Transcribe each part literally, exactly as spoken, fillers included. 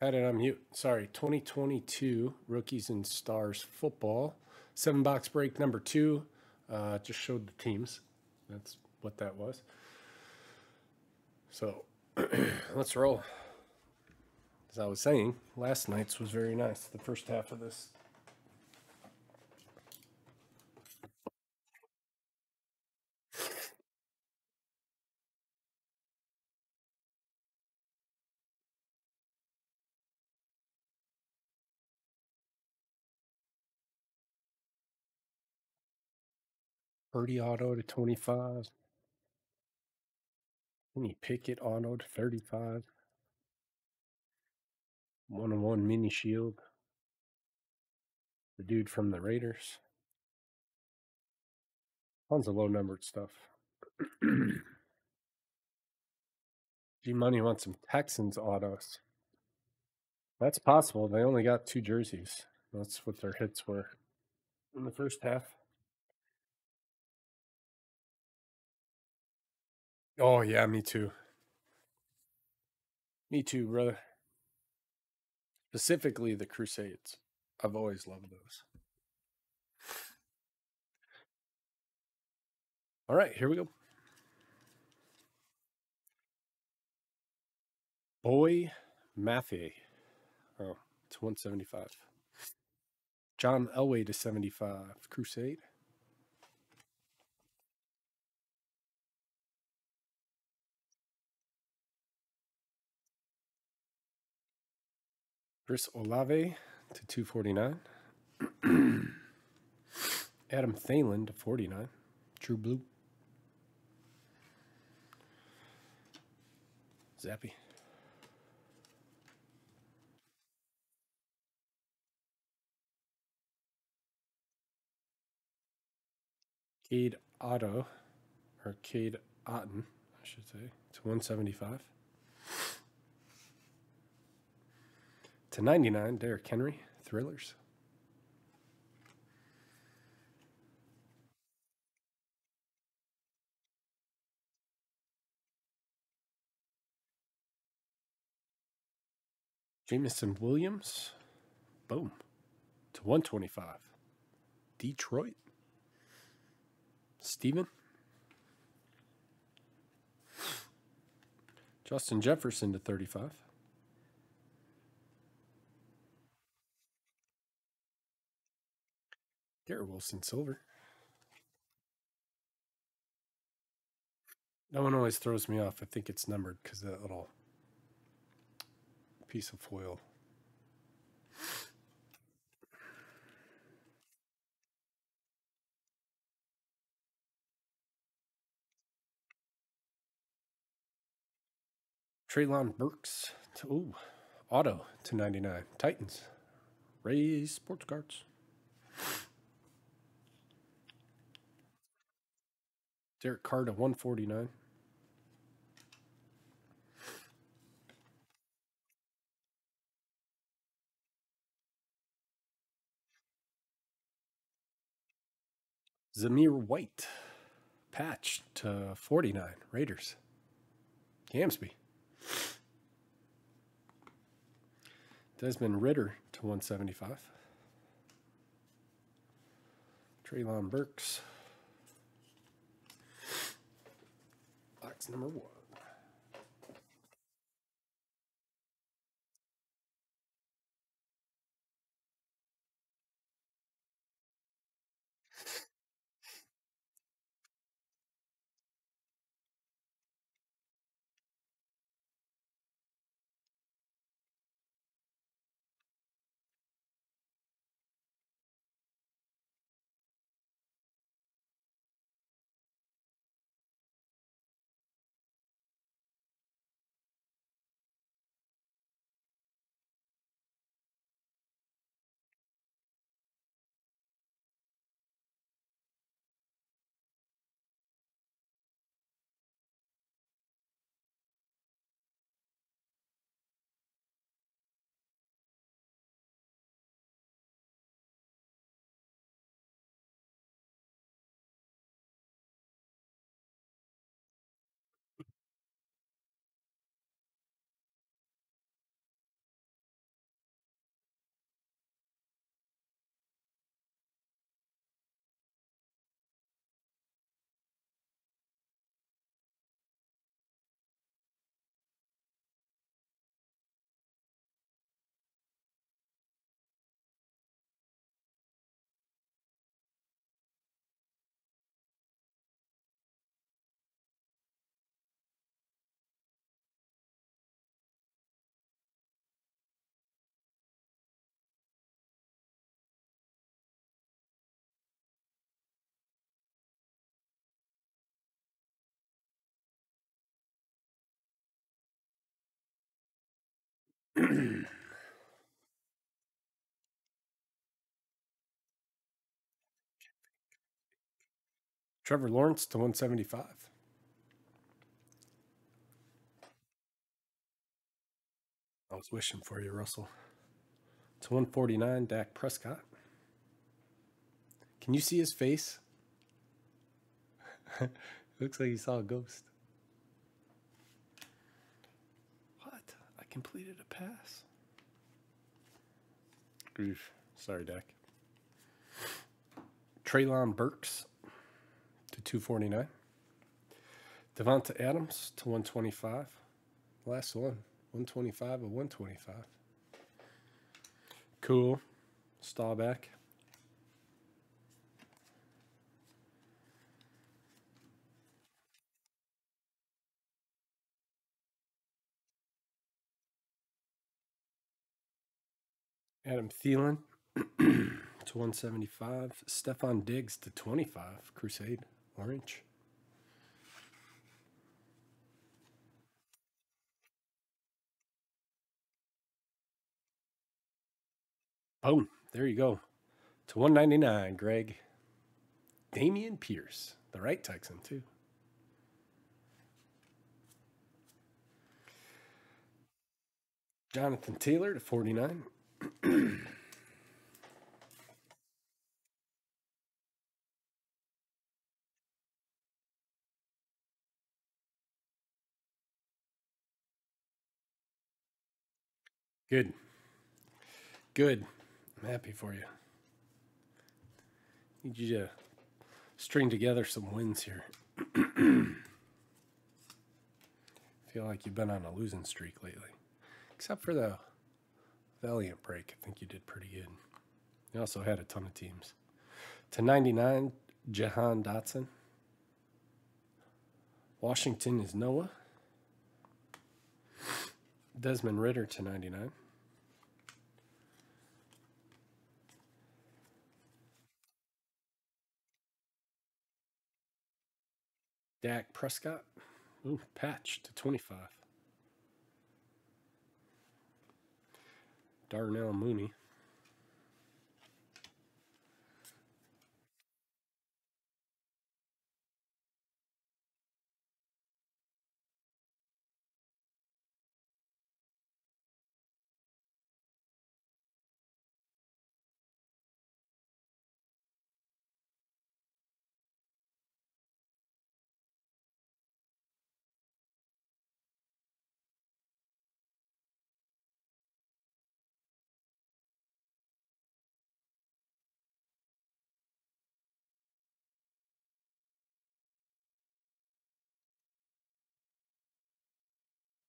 Had it on mute. Sorry. twenty twenty-two Rookies and Stars football. Seven box break number two. Uh, just showed the teams. That's what that was. So let's roll. As I was saying, last night's was very nice. The first half of this. Purdy auto to twenty-five. Mini Pickett auto to thirty-five. One-on-one mini shield. The dude from the Raiders. Tons of low-numbered stuff. G-Money wants some Texans autos. That's possible. They only got two jerseys. That's what their hits were in the first half. Oh, yeah, me too. Me too, brother. Specifically the Crusades. I've always loved those. All right, here we go. Boy Mathie. Oh, it's one seventy-five. John Elway to seventy-five. Crusade. Chris Olave to two forty-nine. Adam Thielen to forty-nine. True Blue. Zappy. Cade Otto, or Cade Otten, I should say, to one seventy-five. To ninety-nine, Derrick Henry, Thrillers. Jamison Williams, boom, to one twenty-five. Detroit. Steven. Justin Jefferson to thirty-five. Garrett Wilson Silver. That one always throws me off. I think it's numbered because that little piece of foil. Treylon Burks to, ooh, auto to ninety-nine. Titans. Ray Sports Cards. Derek Carr to one forty-nine. Zamir White, patch to forty-nine. Raiders. Gamsby. Desmond Ritter to one seventy-five. Treylon Burks. Box number one. Trevor Lawrence to one seventy-five. I was wishing for you, Russell. To one forty-nine, Dak Prescott. Can you see his face? Looks like he saw a ghost. What? I completed a pass. Grief. Sorry, Dak. Treylon Burks to two forty-nine. Devonta Adams to one twenty-five. Last one. one twenty-five or one twenty-five. Cool. Staubach. Adam Thielen to one seventy-five. Stephon Diggs to twenty-five. Crusade. Orange. Boom. There you go. To one ninety-nine, Greg. Damian Pierce. The right Texan, too. Jonathan Taylor to forty-nine. Good. Good. I'm happy for you. Need you to string together some wins here. Feel like you've been on a losing streak lately. Except for the Valiant break. I think you did pretty good. You also had a ton of teams. To ninety-nine, Jahan Dotson. Washington is Noah. Desmond Ritter to ninety-nine. Dak Prescott. Ooh, patch to twenty-five. Darnell Mooney.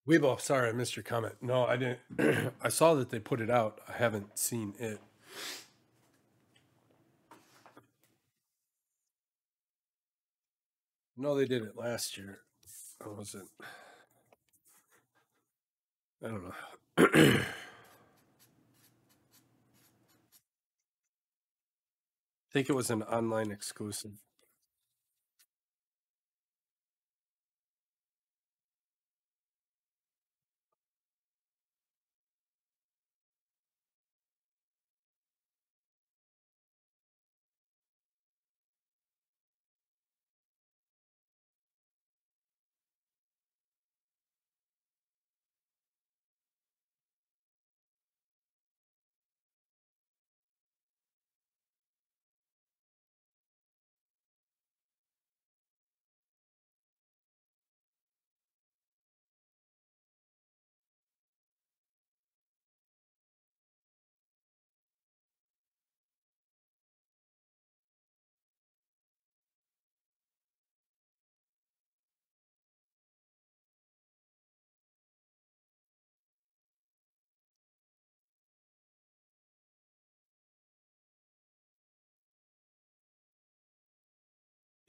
Weebo, sorry, I missed your comment. No, I didn't. I saw that they put it out. I haven't seen it. No, they did it last year. I wasn't. I don't know. I think it was an online exclusive.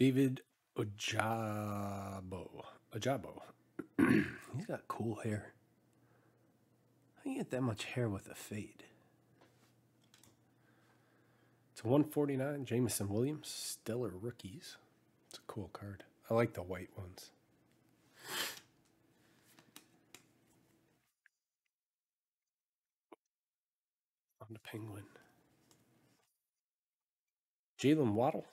David Ojabo. Ojabo. He's got cool hair. How do you get that much hair with a fade? It's one forty-nine, Jameson Williams. Stellar Rookies. It's a cool card. I like the white ones. on the Penguin. Jalen Waddle,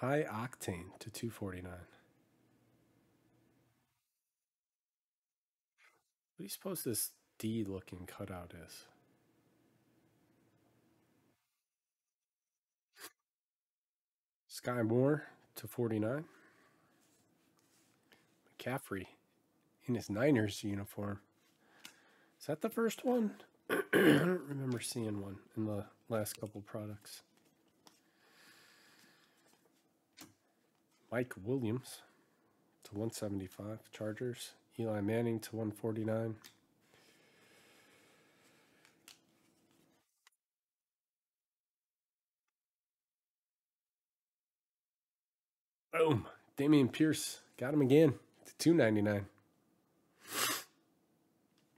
High Octane to two forty-nine. What do you suppose this D-looking cutout is? Sky Moore to forty-nine. McCaffrey in his Niners uniform. Is that the first one? I don't remember seeing one in the last couple products. Mike Williams to one seventy-five. Chargers. Eli Manning to one forty-nine. Boom. Damian Pierce. Got him again to two ninety-nine.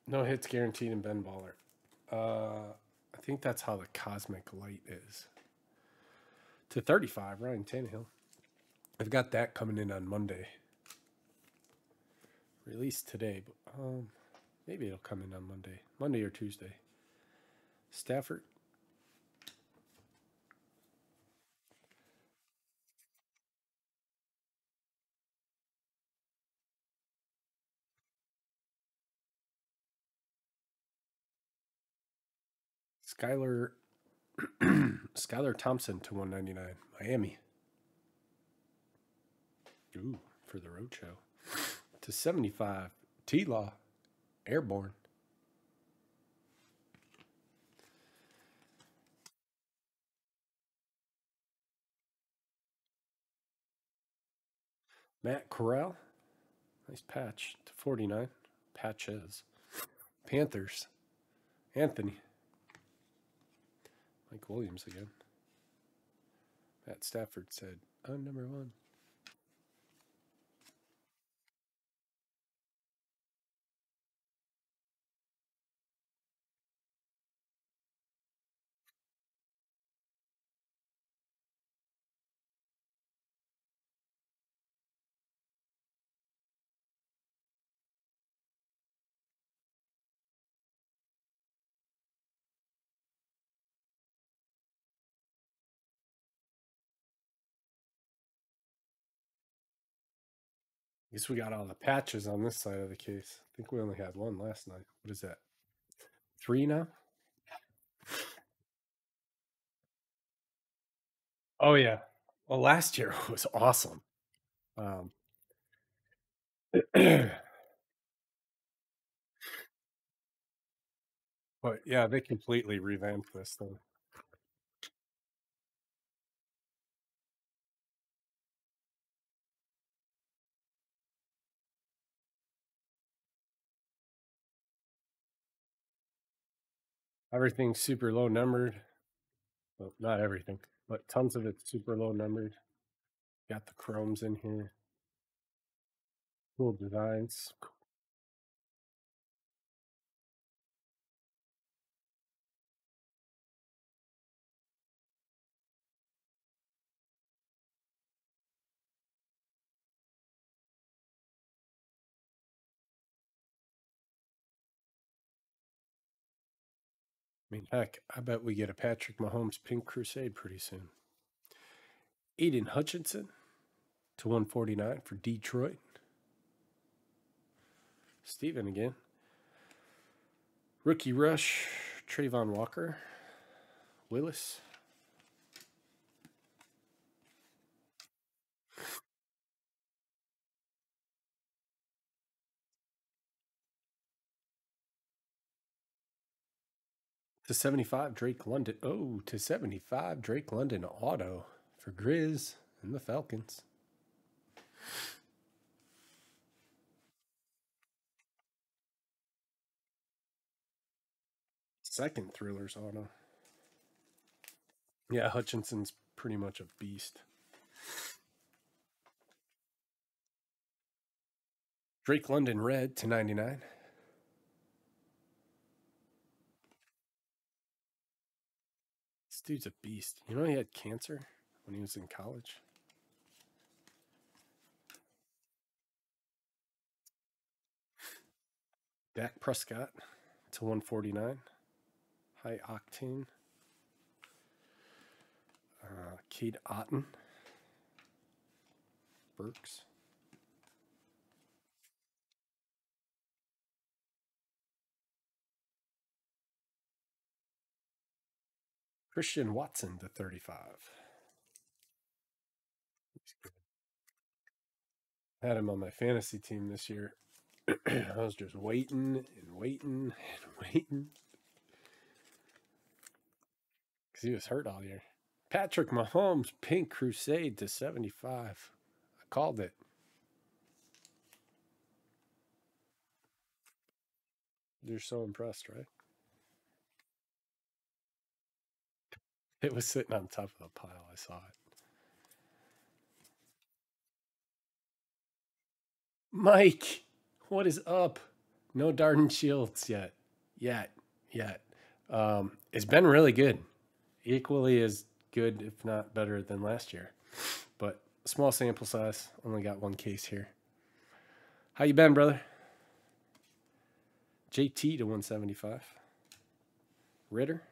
No hits guaranteed in Ben Baller. Uh, I think that's how the Cosmic Light is. To thirty-five, Ryan Tannehill. I've got that coming in on Monday. Released today, but um, maybe it'll come in on Monday. Monday or Tuesday. Stafford. Skylar, Skylar Thompson to one ninety-nine. Miami. Ooh, for the road show. To seventy-five. T-Law. Airborne. Matt Corral. Nice patch. To forty-nine. Patches. Panthers. Anthony. Mike Williams again. Matt Stafford said, I'm number one. I guess we got all the patches on this side of the case. I think we only had one last night. What is that? Three now? Oh, yeah. Well, last year was awesome. Um, but, yeah, they completely revamped this thing. Everything's super low numbered. Well, not everything, but tons of it's super low numbered. Got the chromes in here. Cool designs. I mean, heck, I bet we get a Patrick Mahomes Pink Crusade pretty soon. Aiden Hutchinson to one forty-nine for Detroit. Steven again. Rookie Rush, Trayvon Walker, Willis. To seventy-five, Drake London. Oh, to seventy-five, Drake London auto for Grizz and the Falcons. Second Thrillers auto. Yeah, Hutchinson's pretty much a beast. Drake London red to ninety-nine. Dude's a beast. You know he had cancer when he was in college? Dak Prescott to one forty-nine. High Octane. Uh, Cade Otten. Burks. Christian Watson to thirty-five. Had him on my fantasy team this year. I was just waiting and waiting and waiting. Because he was hurt all year. Patrick Mahomes, Pink Crusade to seventy-five. I called it. You're so impressed, right? It was sitting on top of the pile. I saw it. Mike, what is up? No Darden Shields yet. Yet. Yet. Um, it's been really good. Equally as good, if not better, than last year. But small sample size. Only got one case here. How you been, brother? J T to one seventy-five. Ritter.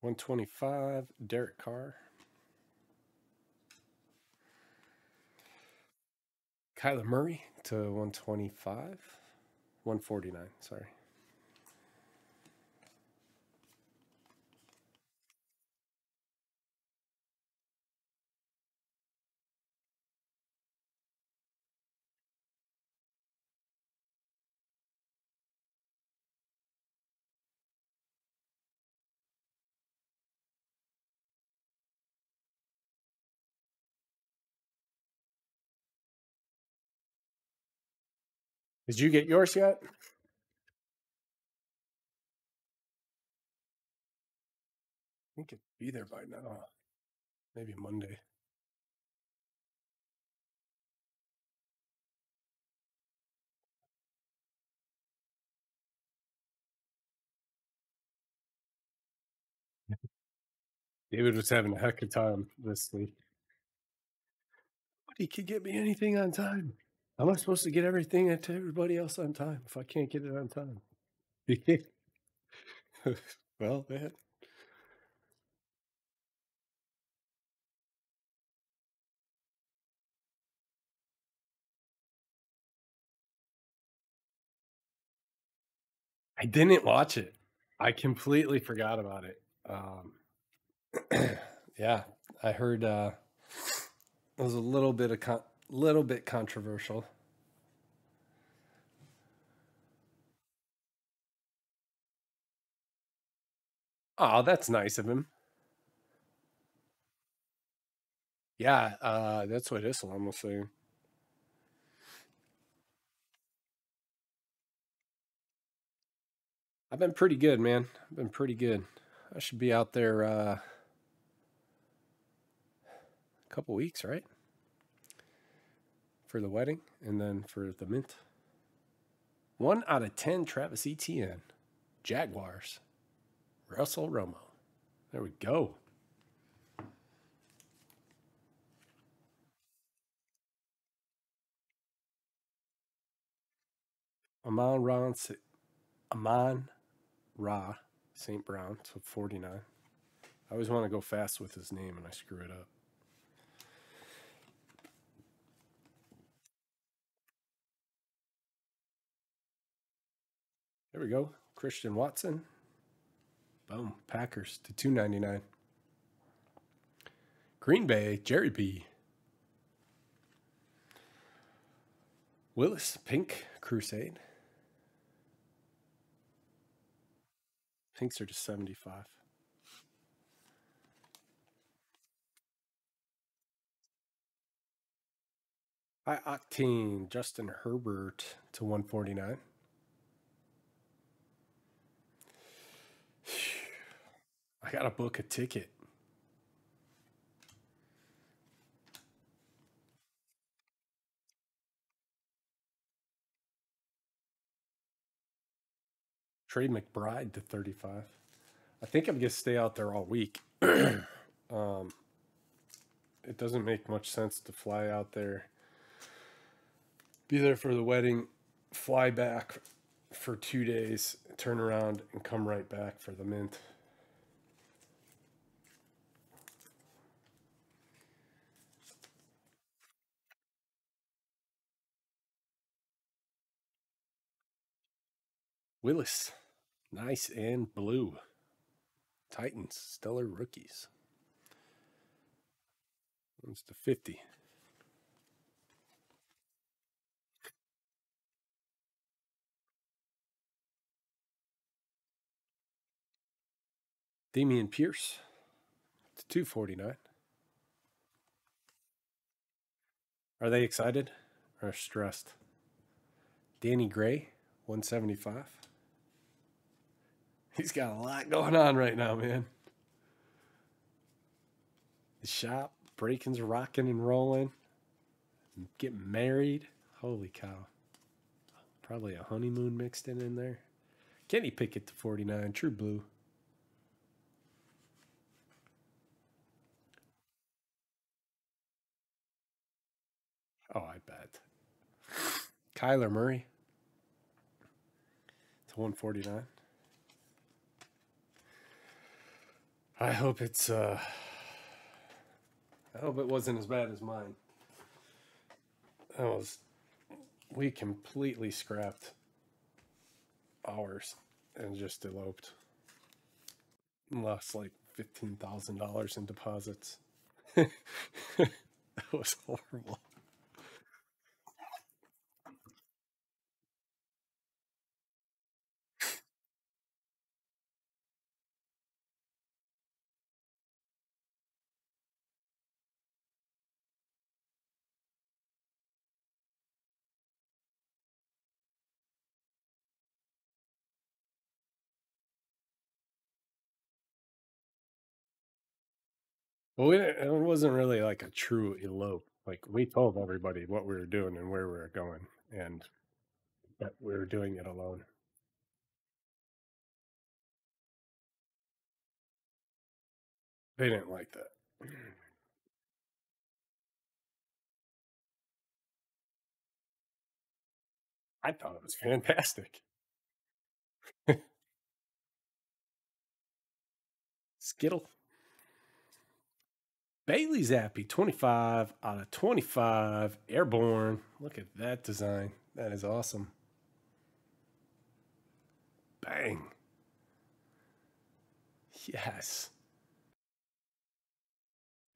one twenty-five, Derek Carr. Kyler Murray to one twenty-five. one forty-nine, sorry. Did you get yours yet? I think it'd be there by now. Maybe Monday. David was having a heck of a time this week. But he could get me anything on time. Am I supposed to get everything to everybody else on time if I can't get it on time? Well, man. I didn't watch it. I completely forgot about it. Um, yeah, I heard uh, it was a little bit of... Con little bit controversial. Oh, that's nice of him. Yeah, uh, that's what Islam was saying. I've been pretty good, man. I've been pretty good. I should be out there uh, a couple weeks, right? For the wedding, and then for the mint. One out of ten, Travis Etienne. Jaguars. Russell Romo. There we go. Amon-Ra Amon-Ra Saint Brown to forty-nine. I always want to go fast with his name, and I screw it up. There we go. Christian Watson. Boom. Packers to two ninety-nine. Green Bay, Jerry B. Willis, Pink Crusade. Pinks are to seventy-five. High Octane, Justin Herbert to one forty-nine. I gotta book a ticket. Trey McBride to thirty-five. I think I'm gonna stay out there all week. Um, it doesn't make much sense to fly out there, be there for the wedding, fly back for two days, turn around, and come right back for the mint. Willis, nice and blue. Titans, Stellar Rookies. One's to fifty. Damian Pierce to two forty-nine. Are they excited or stressed? Danny Gray, one seventy-five. He's got a lot going on right now, man. The shop, breaking's rocking and rolling. Getting married. Holy cow. Probably a honeymoon mixed in in there. Kenny Pickett to forty-nine, True Blue. Oh, I bet. Kyler Murray to one forty-nine. I hope it's, uh, I hope it wasn't as bad as mine. That was, we completely scrapped ours and just eloped. Lost like fifteen thousand dollars in deposits. That was horrible. Well, it wasn't really like a true elope. Like, we told everybody what we were doing and where we were going, and that we were doing it alone. They didn't like that. I thought it was fantastic. Skittle. Bailey Zappi, twenty-five out of twenty-five, Airborne. Look at that design. That is awesome. Bang. Yes.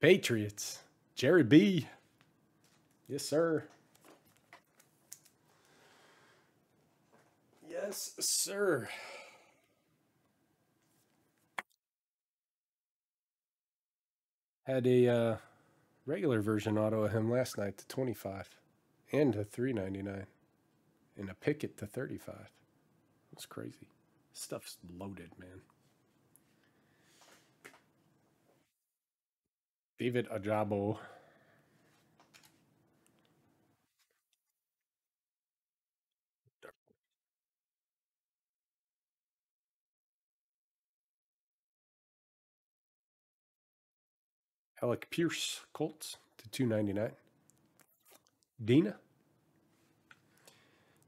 Patriots, Jerry B. Yes, sir. Yes, sir. Had a uh, regular version auto of him last night to twenty-five and a three ninety-nine and a Pickett to thirty-five. That's crazy. Stuff's loaded, man. David Ajabo. Alec Pierce, Colts, to two ninety-nine. Dina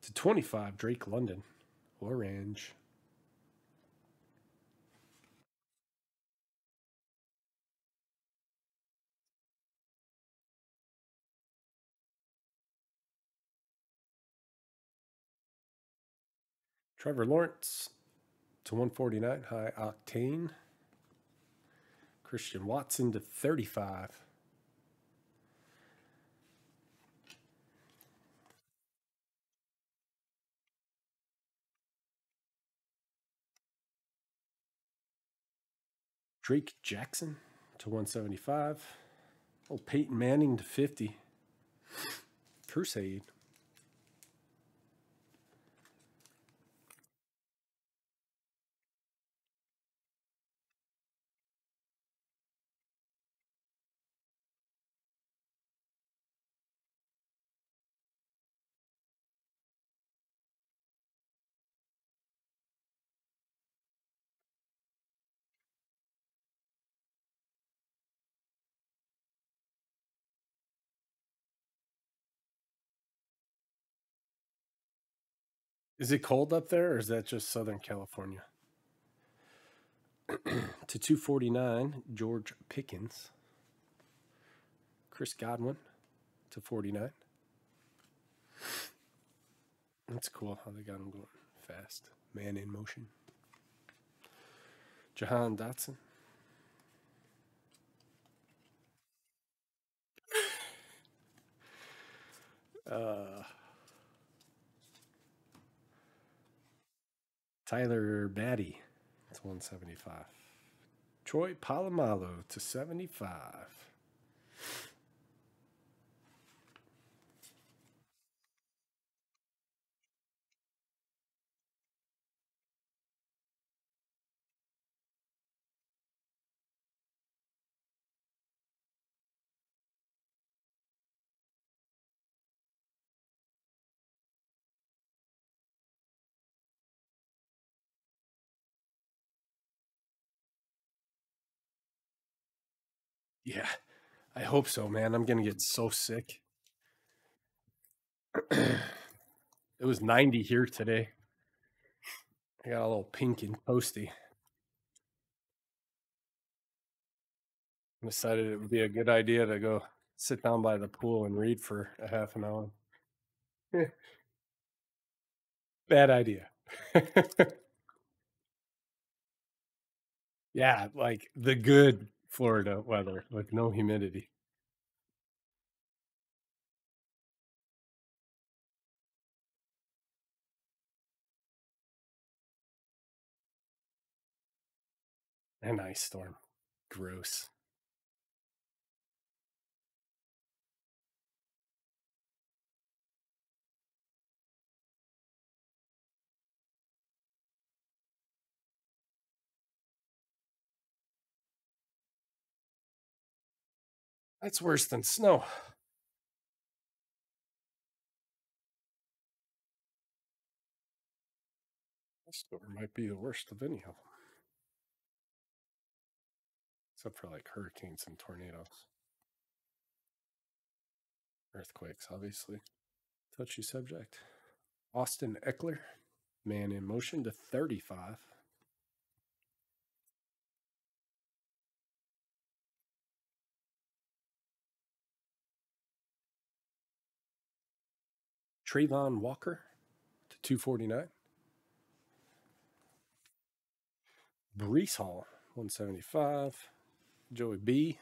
to twenty-five, Drake London, orange. Trevor Lawrence to one forty-nine, High Octane. Christian Watson to thirty-five. Drake Jackson to one seventy-five. Old Peyton Manning to fifty. Crusade. Is it cold up there, or is that just Southern California? To two forty-nine, George Pickens. Chris Godwin to forty-nine. That's cool how they got him going fast. Man in Motion. Jahan Dotson. Uh, Tyler Batty to one seventy-five. Troy Polamalu to seventy-five. Yeah, I hope so, man. I'm going to get so sick. It was ninety here today. I got a little pink and toasty. I decided it would be a good idea to go sit down by the pool and read for a half an hour. Bad idea. Yeah, like the good Florida weather, like no humidity. An ice storm. Gross. That's worse than snow. This storm might be the worst of any of them. Except for like hurricanes and tornadoes. Earthquakes, obviously. Touchy subject. Austin Eckler, Man in Motion to thirty-five. Trayvon Walker to two forty-nine. Breece Hall, one seventy-five. Joey B.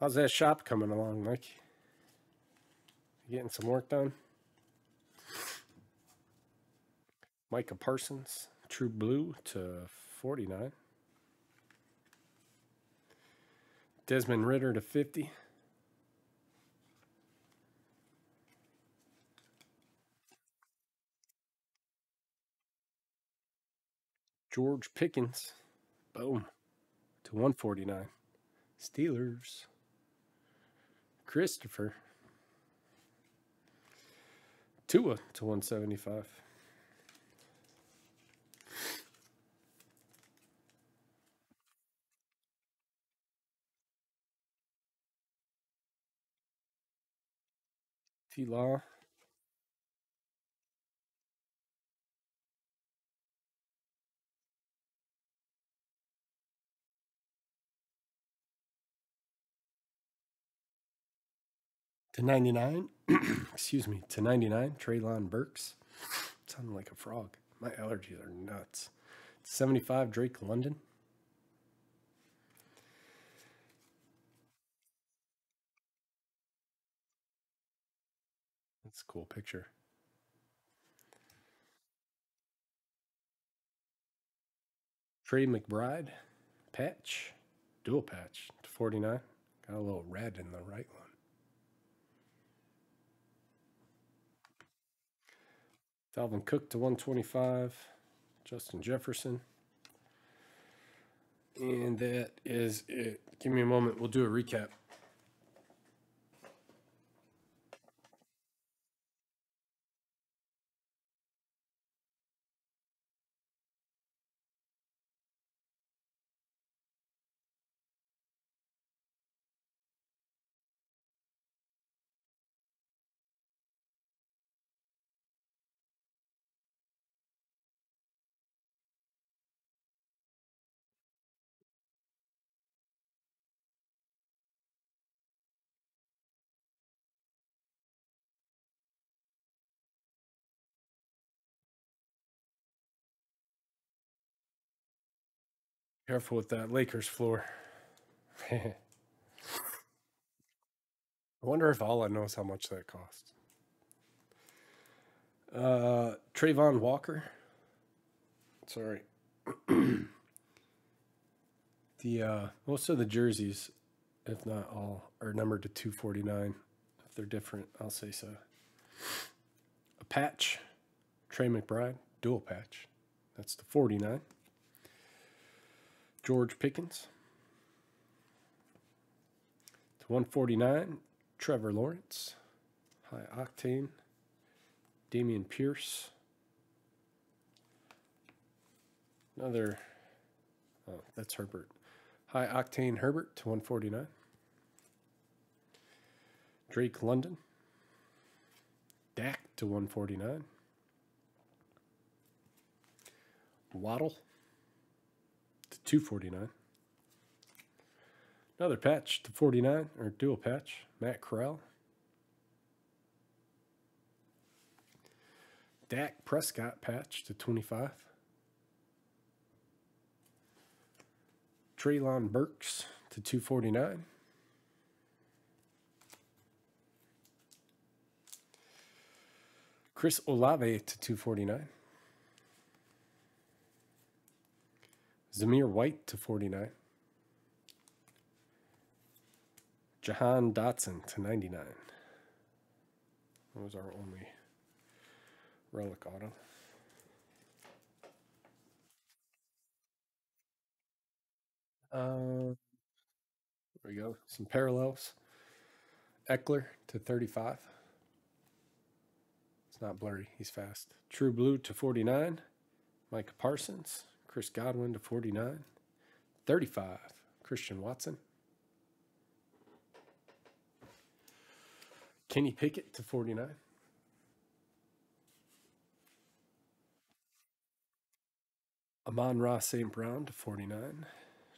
How's that shop coming along, Mike? You getting some work done? Micah Parsons, True Blue to forty-nine. Desmond Ritter to fifty. George Pickens, boom, to one forty-nine. Steelers. Christopher. Tua to one seventy-five. T-Law. To ninety-nine. Excuse me. To ninety-nine. Treylon Burks. Sounding like a frog. My allergies are nuts. To seventy-five. Drake London. That's a cool picture. Trey McBride, patch, dual patch to forty-nine. Got a little red in the right one. Dalvin Cook to one twenty-five. Justin Jefferson. And that is it. Give me a moment. We'll do a recap. Careful with that Lakers floor. I wonder if Allah knows how much that costs. Uh, Trayvon Walker. Sorry. The uh, most of the jerseys, if not all, are numbered to two forty-nine. If they're different, I'll say so. A patch. Trey McBride. Dual patch. That's the forty-nine. George Pickens. To one forty-nine, Trevor Lawrence. High Octane. Damian Pierce. Another, oh, that's Herbert. High Octane Herbert to one forty-nine. Drake London. Dak to one forty-nine. Waddle to two forty-nine. Another patch to forty-nine, or dual patch, Matt Corral. Dak Prescott patch to twenty-five. Treylon Burks to two forty-nine. Chris Olave to two forty-nine. Zamir White to forty-nine. Jahan Dotson to ninety-nine. That was our only relic auto. Uh, there we go. Some parallels. Eckler to thirty-five. It's not blurry. He's fast. True Blue to forty-nine. Micah Parsons. Chris Godwin to forty-nine. thirty-five, Christian Watson. Kenny Pickett to forty-nine. Amon-Ra Saint Brown to forty-nine.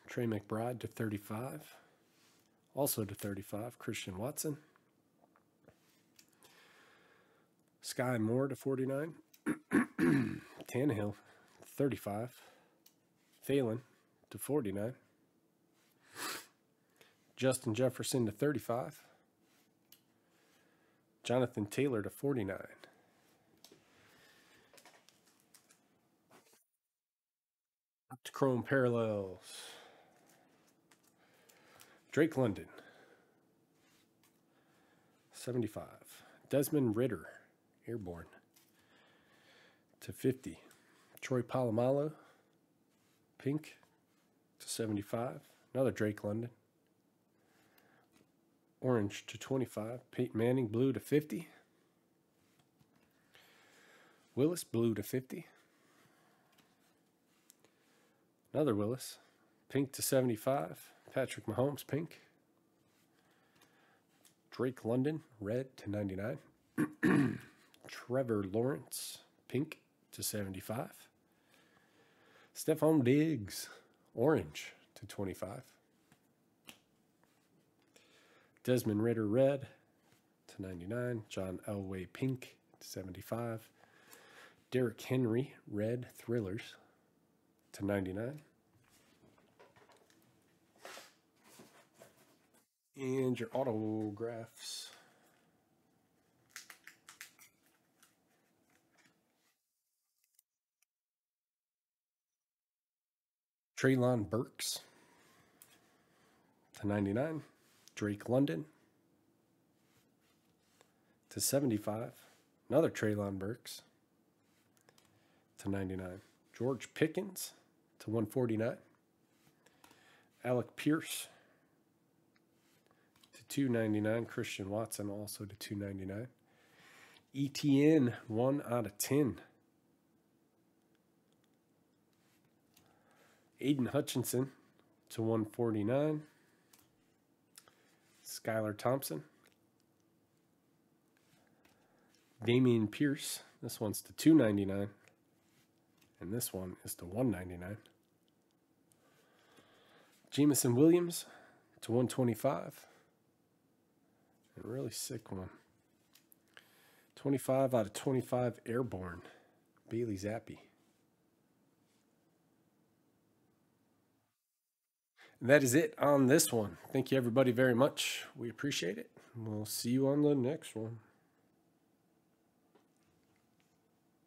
Trey McBride to thirty-five. Also to thirty-five, Christian Watson. Sky Moore to forty-nine. Tannehill to thirty-five. Phelan to forty-nine. Justin Jefferson to thirty-five. Jonathan Taylor to forty-nine. Up to Chrome Parallels. Drake London. seventy-five. Desmond Ritter. Airborne. To fifty. Troy Polamalu. Pink to seventy-five. Another Drake London. Orange to twenty-five. Peyton Manning blue to fifty. Willis blue to fifty. Another Willis. Pink to seventy-five. Patrick Mahomes pink. Drake London red to ninety-nine. Trevor Lawrence pink to seventy-five. Stephon Diggs, orange to twenty-five. Desmond Ritter, red to ninety-nine. John Elway, pink to seventy-five. Derrick Henry, red thrillers to ninety-nine. And your autographs. Treylon Burks to ninety-nine. Drake London to seventy-five. Another Treylon Burks to ninety-nine. George Pickens to one forty-nine. Alec Pierce to two ninety-nine. Christian Watson also to two ninety-nine. E T N one out of ten. Aiden Hutchinson to one forty-nine. Skylar Thompson. Damian Pierce. This one's to two ninety-nine. And this one is to one ninety-nine. Jamison Williams to one twenty-five. A really sick one. twenty-five out of twenty-five Airborne. Bailey Zappi. And that is it on this one. Thank you everybody very much. We appreciate it. We'll see you on the next one.